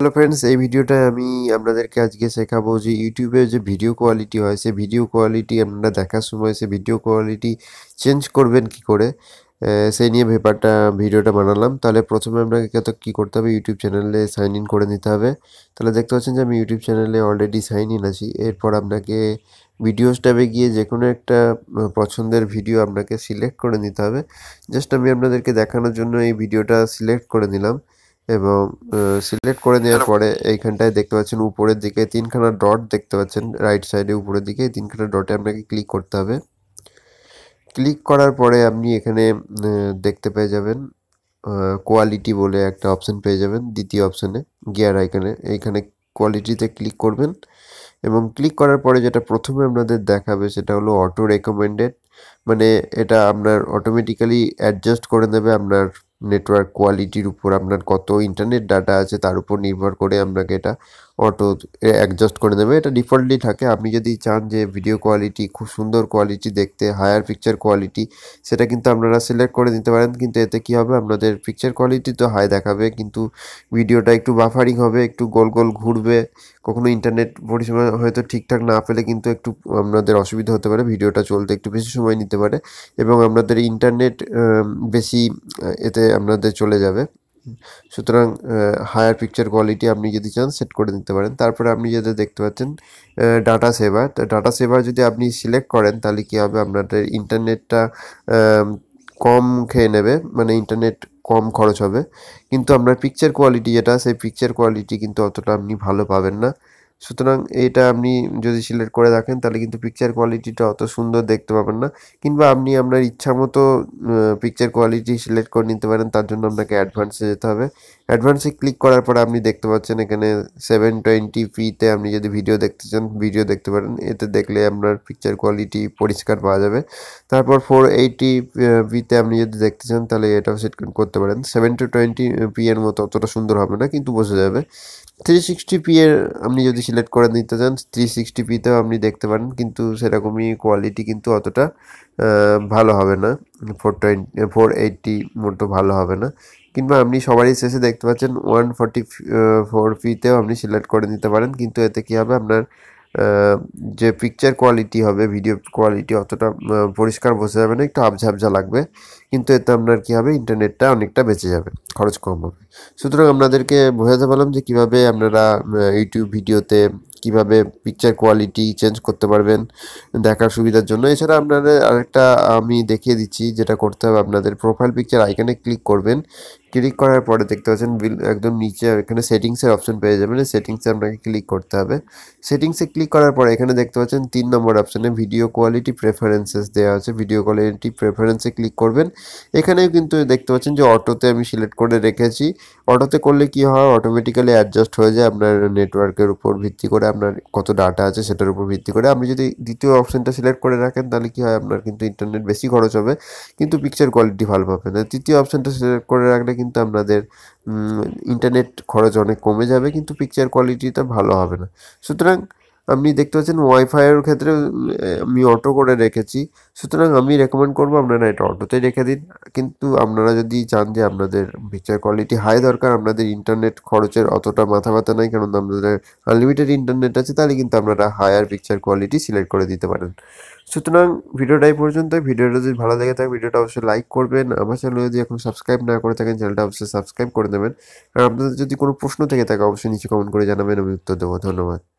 Hello friends ये भिडियोटा आपनादेरके आजके शेखाबो जे यूट्यूबे जो भिडियो क्वालिटी हय से भिडियो क्वालिटी आपनारा देखार समय से भिडियो क्वालिटी चेंज करबेन कि करे सेई निये पेपारटा भिडियोटा बानालाम। ताहले प्रथमे आपनाके कि करते होबे यूट्यूब चैनेले साइन इन करे निते होबे। ताहले देखते पाच्छेन जे आमि यूट्यूब चैनेले अलरेडी साइन इन आछि। एरपर आपनाके भिडियोस टैबे गिये जे कोनो एकटा पछंदेर भिडियो आपनाके सिलेक्ट करे निते होबे। जास्ट आमि आपनादेरके देखानोर जोन्नो एई भिडियोटा सिलेक्ट करे निलाम এবং সিলেক্ট করে নেওয়ার পরে এইখানটায় দেখতে পাচ্ছেন উপরের দিকে তিনখানা ডট দেখতে পাচ্ছেন রাইট সাইডে উপরের দিকে তিনখানা ডটে আপনাকে ক্লিক করতে হবে। ক্লিক করার পরে আপনি এখানে দেখতে পেয়ে যাবেন কোয়ালিটি বলে একটা অপশন পেয়ে যাবেন দ্বিতীয় অপশনে গিয়ার আইকনে। এইখানে কোয়ালিটিতে ক্লিক করবেন এবং ক্লিক করার পরে যেটা প্রথমে আপনাদের দেখাবে সেটা হলো অটো রেকমেন্ডেড, মানে এটা আপনার অটোমেটিক্যালি অ্যাডজাস্ট করে দেবে আপনার নেটওয়ার্ক কোয়ালিটির উপর। আপনার কত ইন্টারনেট ডাটা আছে তার উপর নির্ভর করে আপনাকে এটা অটো অ্যাডজাস্ট করে দেবে। এটা ডিফল্টলি থাকে। আপনি যদি চান যে ভিডিও কোয়ালিটি খুব সুন্দর কোয়ালিটি দেখতে হায়ার পিকচার কোয়ালিটি সেটা কিন্তু আপনারা সিলেক্ট করে নিতে পারেন, কিন্তু এতে কি হবে আপনাদের পিকচার কোয়ালিটি তো হাই দেখাবে কিন্তু ভিডিওটা একটু বাফারিং হবে, একটু গোল গোল ঘুরবে, কখনো ইন্টারনেট পরিষেবা হয়তো ঠিকঠাক না পেলে কিন্তু একটু আপনাদের অসুবিধা হতে পারে, ভিডিওটা চলতে একটু বেশি সময় নিতে পারে এবং আপনাদের ইন্টারনেট বেশি এতে আপনাদের চলে যাবে। সুতরাং হায়ার পিকচার কোয়ালিটি আপনি যদি চান সেট করে দিতে পারেন। তারপরে আপনি যেটা দেখতে পাচ্ছেন ডাটা সেভার, ডাটা সেভার যদি আপনি সিলেক্ট করেন তাহলে কী হবে আপনাদের ইন্টারনেটটা কম খেয়ে নেবে, মানে ইন্টারনেট কম খরচ হবে, কিন্তু আপনার পিকচার কোয়ালিটি যেটা সেই পিকচার কোয়ালিটি কিন্তু অতটা আপনি ভালো পাবেন না। সুতরাং এটা আপনি যদি সিলেক্ট করে রাখেন তাহলে কিন্তু পিকচার কোয়ালিটিটা অত সুন্দর দেখতে পাবেন না, কিংবা আপনি আপনার ইচ্ছা মতো পিকচার কোয়ালিটি সিলেক্ট করে নিতে পারেন। তার জন্য আপনাকে অ্যাডভান্সে যেতে হবে। অ্যাডভান্সে ক্লিক করার পরে আপনি দেখতে পাচ্ছেন এখানে 720pতে আপনি যদি ভিডিও দেখতে চান ভিডিও দেখতে পারেন, এতে দেখলে আপনার পিকচার কোয়ালিটি পরিষ্কার পাওয়া যাবে। তারপর 480pতে আপনি যদি দেখতে চান তাহলে এটাও সেট করতে পারেন। 720p এর মতো অতটা সুন্দর হবে না কিন্তু বোঝা যাবে। 360p এর আপনি যদি সিলেক্ট করে নিতে চান 360pতেও আপনি দেখতে পারেন কিন্তু সেরকমই কোয়ালিটি কিন্তু অতটা ভালো হবে না, 480 মতো ভালো হবে না, কিংবা আপনি সবারই শেষে দেখতে পাচ্ছেন 144pতেও আপনি সিলেক্ট করে নিতে পারেন, কিন্তু এতে কী হবে আপনার যে পিকচার কোয়ালিটি হবে ভিডিও কোয়ালিটি অতটা পরিষ্কার বোঝা যাবে না, একটু আবঝাবঝা লাগবে, কিন্তু এতে আপনার কী হবে ইন্টারনেটটা অনেকটা বেঁচে যাবে, খরচ কম হবে। সুতরাং আপনাদেরকে বোঝাতে পারলাম যে কীভাবে আপনারা ইউটিউব ভিডিওতে কীভাবে পিকচার কোয়ালিটি চেঞ্জ করতে পারবেন দেখার সুবিধার জন্য। এছাড়া আপনাদের আরেকটা আমি দেখিয়ে দিচ্ছি যেটা করতে হবে আপনাদের প্রোফাইল পিকচার আইকনে ক্লিক করবেন। ক্লিক করার পরে দেখতে পাচ্ছেন একদম নিচে এখানে সেটিংসের অপশন পেয়ে যাবেন, সেটিংসে আপনাকে ক্লিক করতে হবে। সেটিংসে ক্লিক করার পরে এখানে দেখতে পাচ্ছেন 3 নম্বর অপশানে ভিডিও কোয়ালিটি প্রেফারেন্সেস দেওয়া আছে। ভিডিও কোয়ালিটি প্রেফারেন্সে ক্লিক করবেন। এখানেও কিন্তু দেখতে পাচ্ছেন যে অটোতে আমি সিলেক্ট করে রেখেছি। অটোতে করলে কি হয় অটোমেটিক্যালি অ্যাডজাস্ট হয়ে যায় আপনার নেটওয়ার্কের উপর ভিত্তি করে, আপনার কত ডাটা আছে সেটার উপর ভিত্তি করে। আপনি যদি দ্বিতীয় অপশানটা সিলেক্ট করে রাখেন তাহলে কি হয় আপনার কিন্তু ইন্টারনেট বেশি খরচ হবে কিন্তু পিকচার কোয়ালিটি ভালো পাবে না। তৃতীয় অপশানটা সিলেক্ট করে রাখলে কিন্তু আপনাদের ইন্টারনেট খরচ অনেক কমে যাবে কিন্তু পিকচার কোয়ালিটিটা ভালো হবে না। সুতরাং আপনি দেখতে পাচ্ছেন ওয়াইফাইয়ের ক্ষেত্রে আমি অটো করে রেখেছি। সুতরাং আমি রেকমেন্ড করবো আপনারা এটা অটোতে রেখে দিন, কিন্তু আপনারা যদি চান যে আপনাদের পিকচার কোয়ালিটি হাই দরকার আপনাদের ইন্টারনেট খরচের অতটা মাথা ব্যথা নাই কারণ আপনাদের আনলিমিটেড ইন্টারনেট আছে, তাহলে কিন্তু আপনারা হায়ার পিকচার কোয়ালিটি সিলেক্ট করে দিতে পারেন। সুতরাং ভিডিওটা এই পর্যন্ত। ভিডিওটা যদি ভালো লাগে থাকে ভিডিওটা অবশ্যই লাইক করবেন। আমার চ্যানেল যদি এখন সাবস্ক্রাইব না করে থাকেন চ্যানেলটা অবশ্যই সাবস্ক্রাইব করে দেবেন। আর আপনাদের যদি কোনো প্রশ্ন থেকে থাকে অবশ্যই নিচে কমেন্ট করে জানাবেন, আমি উত্তর দেবো। ধন্যবাদ।